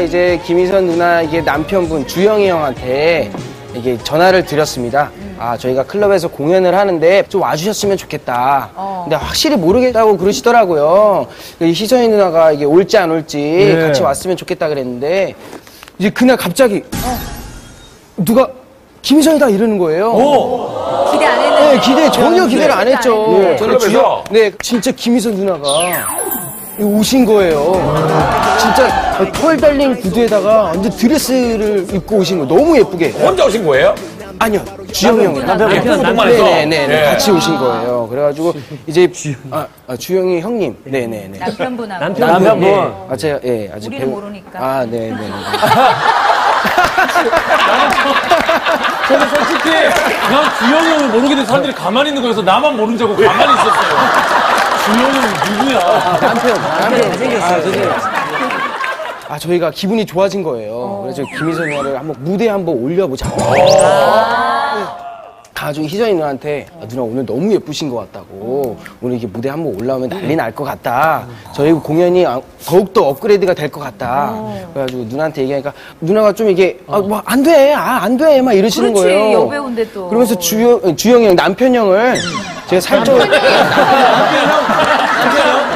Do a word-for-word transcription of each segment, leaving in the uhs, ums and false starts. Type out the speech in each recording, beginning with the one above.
이제 김희선 누나에게 남편분 주영이 형한테 이게 전화를 드렸습니다. 음. 아 저희가 클럽에서 공연을 하는데 좀 와주셨으면 좋겠다. 어. 근데 확실히 모르겠다고 그러시더라고요. 희선이 누나가 이게 올지 안 올지 네. 같이 왔으면 좋겠다 그랬는데 이제 그날 갑자기 어. 누가 김희선이다 이러는 거예요. 오. 기대 안 했는데. 네, 기대 전혀 기대를 안 했죠. 네. 저는 주영, 네 진짜 김희선 누나가. 오신 거예요. 진짜 털 달린 구두에다가 완전 드레스를 입고 오신 거예요. 너무 예쁘게. 혼자 오신 거예요? 아니요. 주영이 형이. 남편분 동반해서? 네네네. 같이 오신 거예요. 그래가지고 이제 아, 아, 주영이 형님. 네네네. 남편분하고. 남편분. 남편분. 네. 아, 제가, 예. 아직 우리는 배우... 모르니까. 아, 네네네. 저는 솔직히 난 주영이 형을 모르게 된 사람들이 가만히 있는 거여서 나만 모른 자고 가만히 있었어요. 주영이 누구야? 아, 남편, 남편 생겼어요. 아, 저희가 기분이 좋아진 거예요. 그래서 김희선 누나를 한번 무대에 한번 올려보자. 나중에 희선이 누나한테 아, 누나 오늘 너무 예쁘신 것 같다고 오늘 이게 무대 한번 올라오면 난리 날 것 같다. 저희 공연이 더욱더 업그레이드가 될 것 같다. 그래가지고 누나한테 얘기하니까 누나가 좀 이게 아, 뭐 안 돼, 아, 안 돼 막 이러시는 그렇지, 거예요. 여배우인데 또. 그러면서 주영, 주영이 형 남편 형을 제가 살짝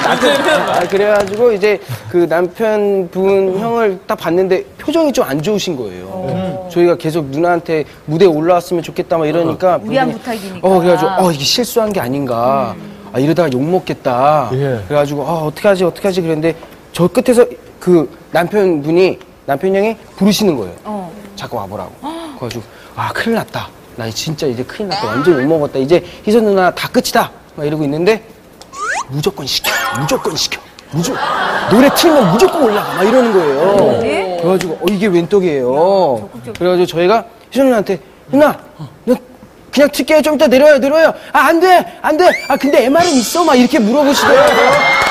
아, 그래가지고 이제 그 남편분 형을 딱 봤는데 표정이 좀 안 좋으신 거예요. 오. 저희가 계속 누나한테 무대에 올라왔으면 좋겠다 막 이러니까 무리한 부탁이니까. 어, 그래가지고 어, 이게 실수한 게 아닌가. 음. 아, 이러다가 욕먹겠다. 예. 그래가지고 아, 어떻게 하지 어떻게 하지 그랬는데 저 끝에서 그 남편분이 남편 형이 부르시는 거예요. 어. 자꾸 와보라고. 어. 그래가지고 아 큰일 났다. 나 진짜 이제 큰일 났다. 완전 욕먹었다. 이제 희선 누나 다 끝이다. 막 이러고 있는데 무조건 시켜, 무조건 시켜, 무조건 노래 틀면 무조건 올라가 막 이러는 거예요. 네? 그래가지고 어, 이게 웬 떡이에요. 그래가지고 저희가 희선 누나한테 누나, 너 그냥 틀게요. 좀 이따 내려요, 내려요. 아, 안 돼, 안 돼. 아, 근데 엠알은 있어? 막 이렇게 물어보시더라고요.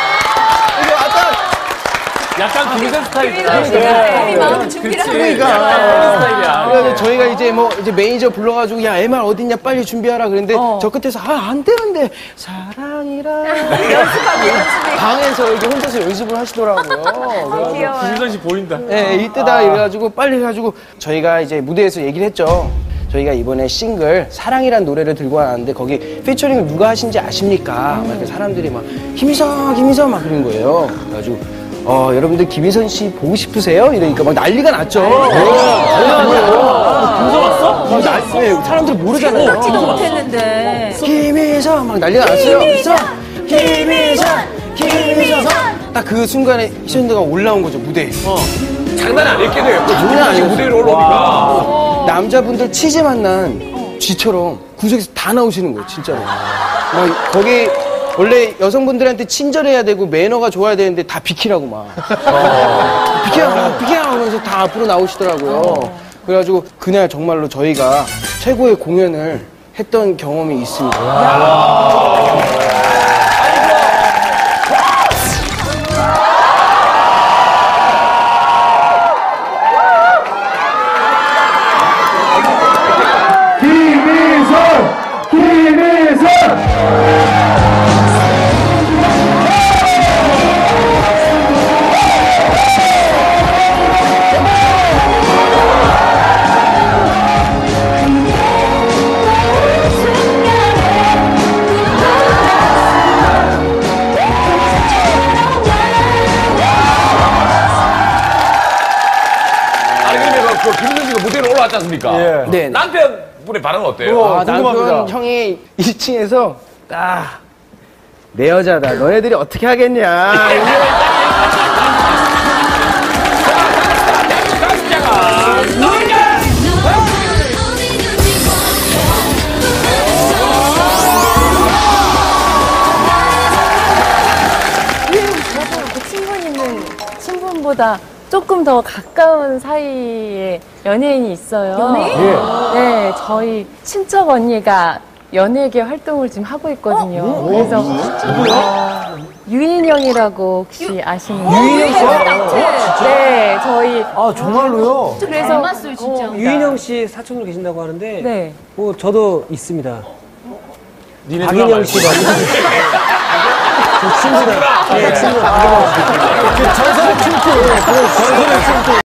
약간 김희선 스타일이다. 우리 마음 준비를 하고 있다. 그래서 저희가 이제 뭐 이제 매니저 불러가지고 야 엠알 어딨냐 빨리 준비하라 그랬는데 어. 저 끝에서 아 안 되는데 사랑이라 연습하고 연습해. 방에서 이렇게 혼자서 연습을 하시더라고요. 귀여워. 김희선 씨 보인다. 네 이때다 아. 이래가지고 빨리 해가지고 저희가 이제 무대에서 얘기를 했죠. 저희가 이번에 싱글 사랑이란 노래를 들고 왔는데 거기 피처링을 누가 하신지 아십니까? 음. 막 이렇게 사람들이 막 김희선 김희선 막 그런 거예요. 그래가지고. 어, 여러분들 김희선 씨 보고 싶으세요? 이러니까 막 난리가 났죠. 무서웠어? 왔어? 맞아, 아니, 사람들 모르잖아요. 생각지도 못했는데. 김희선! 막 난리가 났어요. 김희선! 김희선! 김희선! 딱 그 순간에 희선 누나가 올라온 거죠, 무대에. 어. 장난 아니겠네. 장난 아니고 무대에 올라오니까. 남자분들 치지만 난 쥐처럼 구석에서 다 나오시는 거예요, 진짜로. 막 거기. 원래 여성분들한테 친절해야 되고 매너가 좋아야 되는데 다 비키라고 막 어. 비키라 비키라 하면서 다 앞으로 나오시더라고요. 어. 그래가지고 그날 정말로 저희가 최고의 공연을 했던 경험이 있습니다. 아. 김희선, 김희선. 무대로 올라왔지 않습니까? 예. 남편분의 반응은 어때요? 어, 아, 남편 형이 일 층에서 딱 내 여자다. 너네들이 어떻게 하겠냐. 그 친분 있는 친분보다 조금 더 가까운 사이에 연예인이 있어요. 연예인? 네. 네, 저희 친척 언니가 연예계 활동을 지금 하고 있거든요. 어? 그래서 어, 유인영이라고 혹시 아시는? 유인영 씨? 네, 저희. 아 정말로요? 그래서 닮았어요, 진짜. 어, 유인영 씨 사촌으로 계신다고 하는데, 네. 뭐 저도 있습니다. 박인영 씨가. 친구가. 예, 친구가. 전설의 춤꾼. 전설의 춤꾼.